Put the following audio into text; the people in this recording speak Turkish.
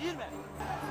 Girme.